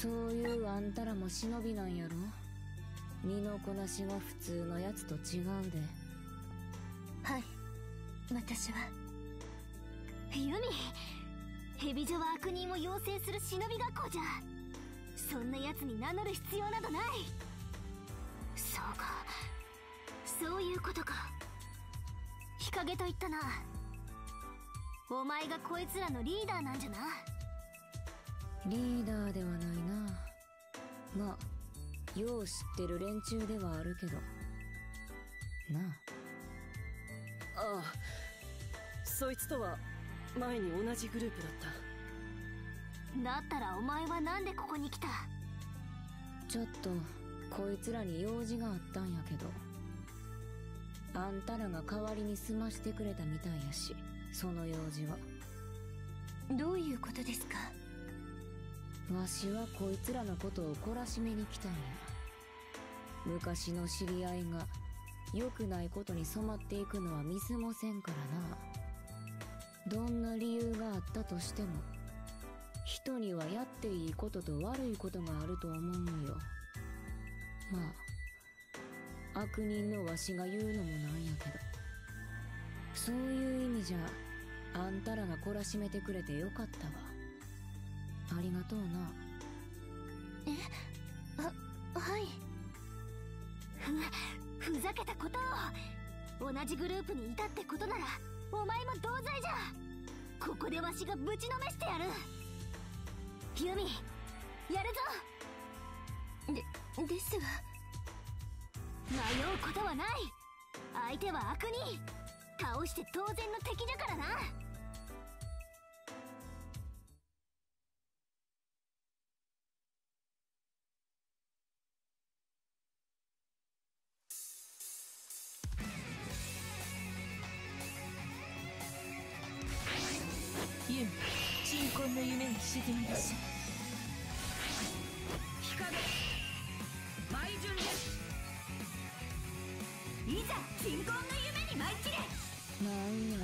そういうあんたらも忍びなんやろ。身のこなしが普通のやつと違うで。はい、私はユミ。蛇女は悪人を養成する忍び学校じゃ。そんなやつに名乗る必要などない。そうか、そういうことか。日陰と言ったな。お前がこいつらのリーダーなんじゃな。リーダーではないな。まあよう知ってる連中ではあるけどな。ああ、そいつとは前に同じグループだった。だったらお前はなんでここに来た。ちょっとこいつらに用事があったんやけど、あんたらが代わりに済ましてくれたみたいやし、その用事は。どういうことですか。わしはこいつらのことを懲らしめに来たんや。昔の知り合いが良くないことに染まっていくのは見過ごせんからな。どんな理由があったとしても、人にはやっていいことと悪いことがあると思うよ。まあ悪人のわしが言うのもなんやけど、そういう意味じゃあんたらが懲らしめてくれてよかったわ。ありがとうな。え、はい。ふざけたことを。同じグループにいたってことならお前も同罪じゃ。ここでわしがぶちのめしてやる。ユミ、やるぞ。ですが。迷うことはない。相手は悪人。倒して当然の敵だからな。沈み出し日陰舞順です。いざ鎮魂の夢に舞い散れ。なんや、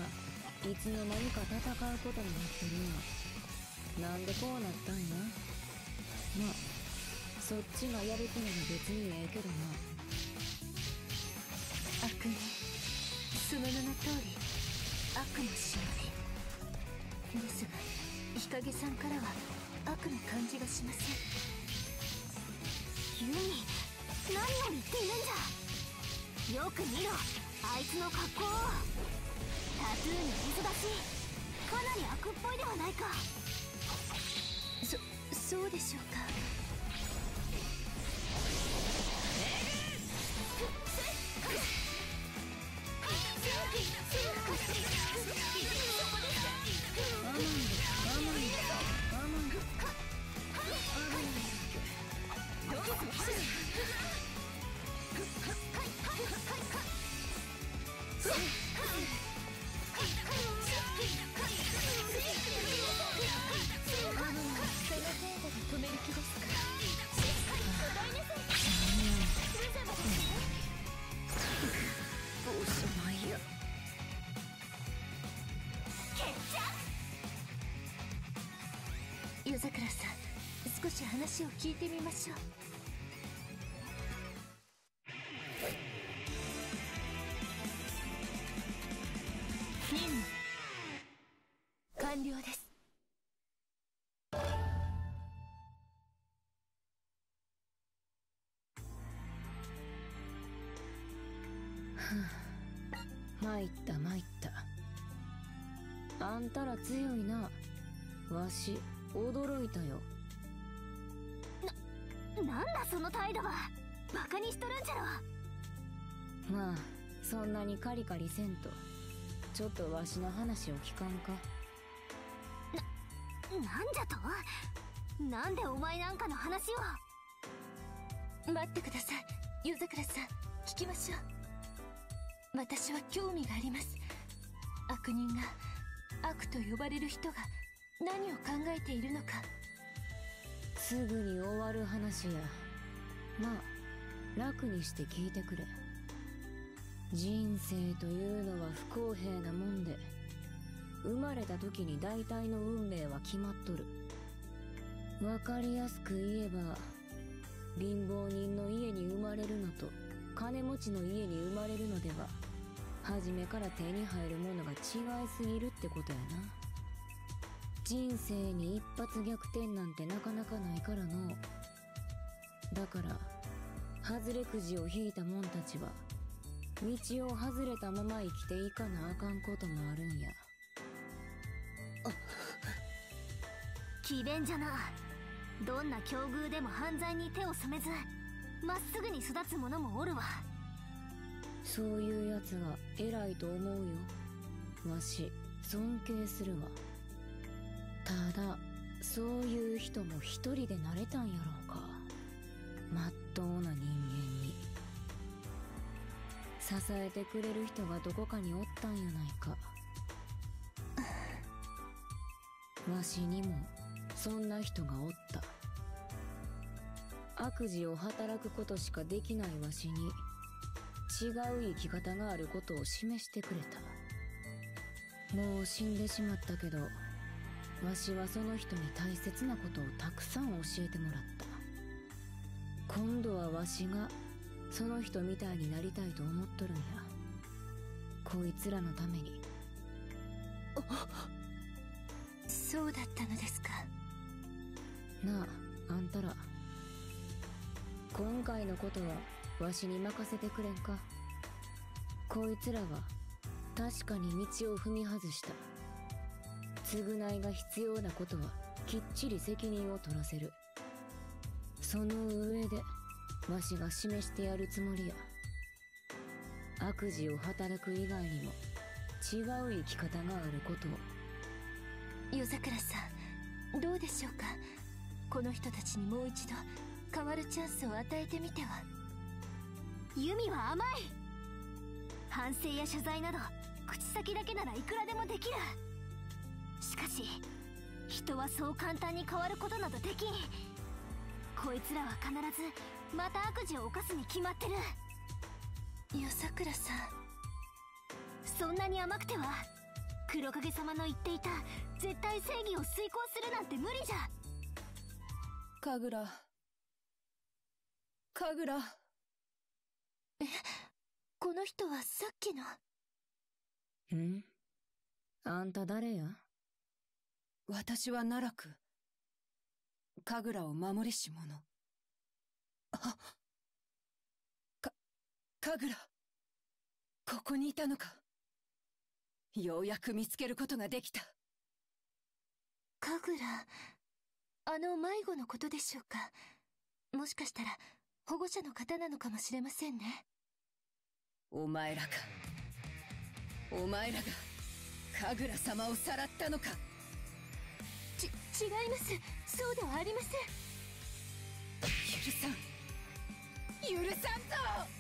いつの間にか戦うことになってるな。なんでこうなったんや。まあそっちがやる気なら別にええけどな。悪人、その名の通り悪の忍びですが、日陰さんからは悪の感じがしません。ユミ、何を言っているんじゃ。よく見ろ、あいつの格好を。タトゥーに傷だし、かなり悪っぽいではないか。そうでしょうか。おしまいや。夜桜さん、少し話を聞いてみましょう。任務完了です。参った。あんたら強いな。わし驚いたよ。なんだその態度は。バカにしとるんじゃろ。まあそんなにカリカリせんと、ちょっとわしの話を聞かんか。なんじゃと。なんでお前なんかの話を。待ってください、夜桜さん、聞きましょう。私は興味があります。悪人が、悪と呼ばれる人が何を考えているのか。すぐに終わる話や。まあ楽にして聞いてくれ。人生というのは不公平なもんで、生まれた時に大体の運命は決まっとる。分かりやすく言えば、貧乏人の家に生まれるのと金持ちの家に生まれるのでは、初めから手に入るものが違いすぎるってことやな。人生に一発逆転なんてなかなかないからの。だから外れくじを引いた者たちは道を外れたまま生きていかなあかんこともあるんや。あっ詭弁じゃな。どんな境遇でも犯罪に手を染めず、まっすぐに育つ者もおるわ。そういうやつは偉いと思うよ。わし尊敬するわ。ただそういう人も一人でなれたんやろうか、まっとうな人間に。支えてくれる人がどこかにおったんやないか。わしにもそんな人がおった。悪事を働くことしかできないわしに、違う生き方があることを示してくれた。もう死んでしまったけど、わしはその人に大切なことをたくさん教えてもらった。今度はわしがその人みたいになりたいと思っとるんや、こいつらのために。あっ、そうだったのですか。なあ、あんたら、今回のことはわしに任せてくれんか。こいつらは確かに道を踏み外した。償いが必要なことはきっちり責任を取らせる。その上でわしが示してやるつもりや。悪事を働く以外にも違う生き方があることを。夜桜さん、どうでしょうか。この人たちにもう一度変わるチャンスを与えてみては。ユミは甘い。反省や謝罪など口先だけならいくらでもできる。しかし人はそう簡単に変わることなどできん。こいつらは必ずまた悪事を犯すに決まってる。夜桜さん、そんなに甘くては黒影様の言っていた絶対正義を遂行するなんて無理じゃ。神楽、神楽。え、この人はさっきの。ん？あんた誰や？私は奈落、神楽を守りし者。あ、神楽、ここにいたのか。ようやく見つけることができた。神楽、あの迷子のことでしょうか。もしかしたら保護者の方なのかもしれませんね。お前らか。お前らが神楽様をさらったのか。違います。そうではありません。許さんぞ。